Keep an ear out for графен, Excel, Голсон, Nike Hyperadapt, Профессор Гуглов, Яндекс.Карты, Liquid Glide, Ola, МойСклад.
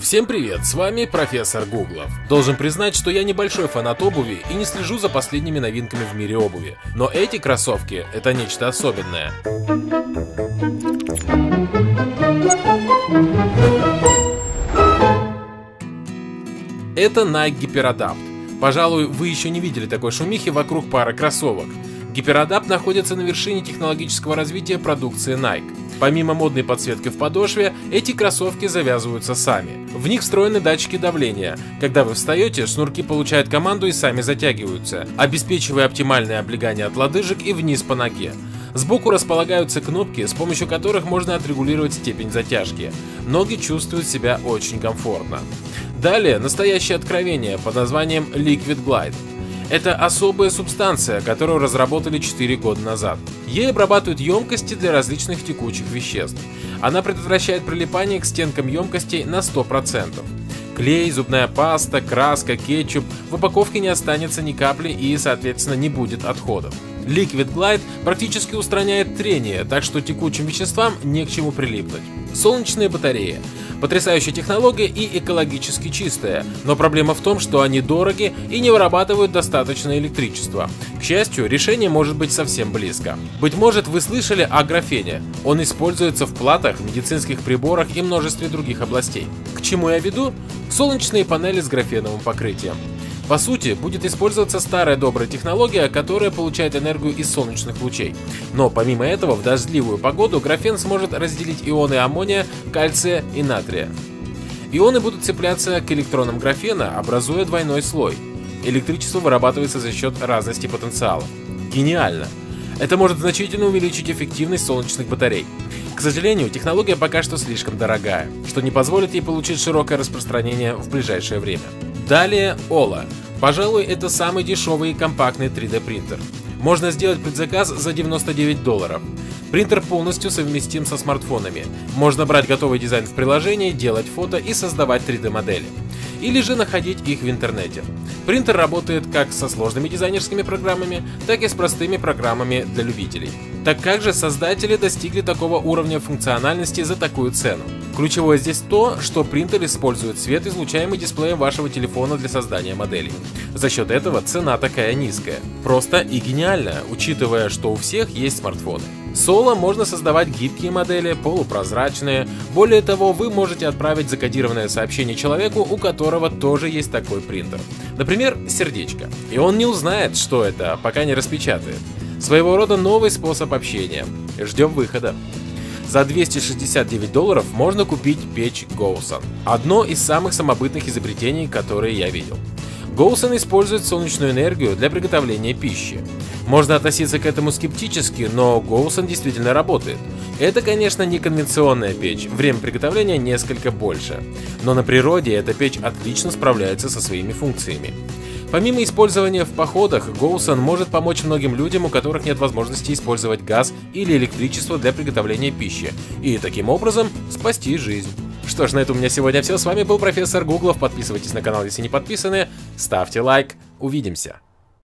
Всем привет, с вами профессор Гуглов. Должен признать, что я небольшой фанат обуви и не слежу за последними новинками в мире обуви, но эти кроссовки — это нечто особенное. Это Nike Hyperadapt. Пожалуй, вы еще не видели такой шумихи вокруг пары кроссовок. Hyperadapt находится на вершине технологического развития продукции Nike. Помимо модной подсветки в подошве, эти кроссовки завязываются сами. В них встроены датчики давления. Когда вы встаете, шнурки получают команду и сами затягиваются, обеспечивая оптимальное облегание от лодыжек и вниз по ноге. Сбоку располагаются кнопки, с помощью которых можно отрегулировать степень затяжки. Ноги чувствуют себя очень комфортно. Далее настоящее откровение под названием Liquid Glide. Это особая субстанция, которую разработали 4 года назад. Ей обрабатывают емкости для различных текучих веществ. Она предотвращает прилипание к стенкам емкостей на 100%. Клей, зубная паста, краска, кетчуп — в упаковке не останется ни капли и, соответственно, не будет отходов. Liquid Glide практически устраняет трение, так что текучим веществам не к чему прилипнуть. Солнечные батареи. Потрясающая технология и экологически чистая, но проблема в том, что они дороги и не вырабатывают достаточно электричества. К счастью, решение может быть совсем близко. Быть может, вы слышали о графене. Он используется в платах, медицинских приборах и множестве других областей. К чему я веду? Солнечные панели с графеновым покрытием. По сути, будет использоваться старая добрая технология, которая получает энергию из солнечных лучей. Но помимо этого, в дождливую погоду графен сможет разделить ионы аммония, кальция и натрия. Ионы будут цепляться к электронам графена, образуя двойной слой. Электричество вырабатывается за счет разности потенциалов. Гениально! Это может значительно увеличить эффективность солнечных батарей. К сожалению, технология пока что слишком дорогая, что не позволит ей получить широкое распространение в ближайшее время. Далее Ola. Пожалуй, это самый дешевый и компактный 3D принтер. Можно сделать предзаказ за $99. Принтер полностью совместим со смартфонами. Можно брать готовый дизайн в приложении, делать фото и создавать 3D модели. Или же находить их в интернете. Принтер работает как со сложными дизайнерскими программами, так и с простыми программами для любителей. Так как же создатели достигли такого уровня функциональности за такую цену? Ключевое здесь то, что принтер использует свет, излучаемый дисплеем вашего телефона для создания моделей. За счет этого цена такая низкая. Просто и гениально, учитывая, что у всех есть смартфоны. С Ola можно создавать гибкие модели, полупрозрачные. Более того, вы можете отправить закодированное сообщение человеку, у которого тоже есть такой принтер. Например, сердечко. И он не узнает, что это, пока не распечатает. Своего рода новый способ общения. Ждем выхода. За $269 можно купить печь Голсон. Одно из самых самобытных изобретений, которые я видел. Голсон использует солнечную энергию для приготовления пищи. Можно относиться к этому скептически, но Голсон действительно работает. Это, конечно, не конвенционная печь, время приготовления несколько больше. Но на природе эта печь отлично справляется со своими функциями. Помимо использования в походах, Голсон может помочь многим людям, у которых нет возможности использовать газ или электричество для приготовления пищи, и таким образом спасти жизнь. Что ж, на этом у меня сегодня все. С вами был профессор Гуглов. Подписывайтесь на канал, если не подписаны. Ставьте лайк. Увидимся.